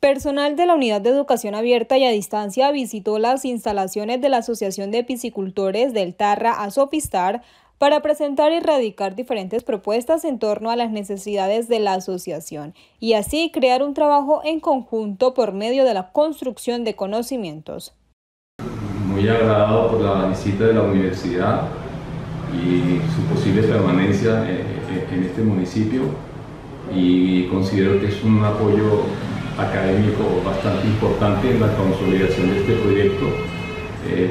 Personal de la Unidad de Educación Abierta y a Distancia visitó las instalaciones de la Asociación de Piscicultores del Tarra ASOPISTAR para presentar y radicar diferentes propuestas en torno a las necesidades de la asociación y así crear un trabajo en conjunto por medio de la construcción de conocimientos. Muy agradado por la visita de la universidad y su posible permanencia en este municipio, y considero que es un apoyo académico bastante importante en la consolidación de este proyecto,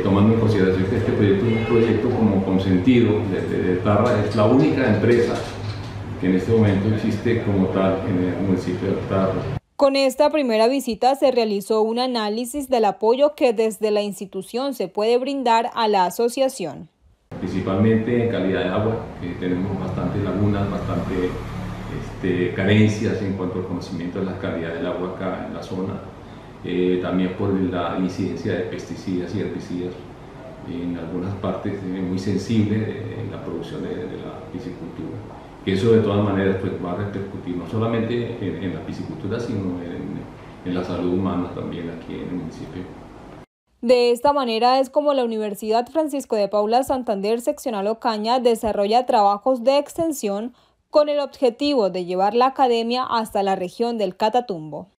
tomando en consideración que este proyecto es un proyecto como consentido de Tarra. Es la única empresa que en este momento existe como tal en el municipio de Tarra. Con esta primera visita se realizó un análisis del apoyo que desde la institución se puede brindar a la asociación. Principalmente en calidad de agua, que tenemos bastantes lagunas, bastantes carencias en cuanto al conocimiento de la calidad del agua acá en la zona, también por la incidencia de pesticidas y herbicidas en algunas partes muy sensibles en la producción de la piscicultura. Eso de todas maneras pues, va a repercutir no solamente en la piscicultura, sino en la salud humana también aquí en el municipio. De esta manera es como la Universidad Francisco de Paula Santander Seccional Ocaña desarrolla trabajos de extensión con el objetivo de llevar la academia hasta la región del Catatumbo.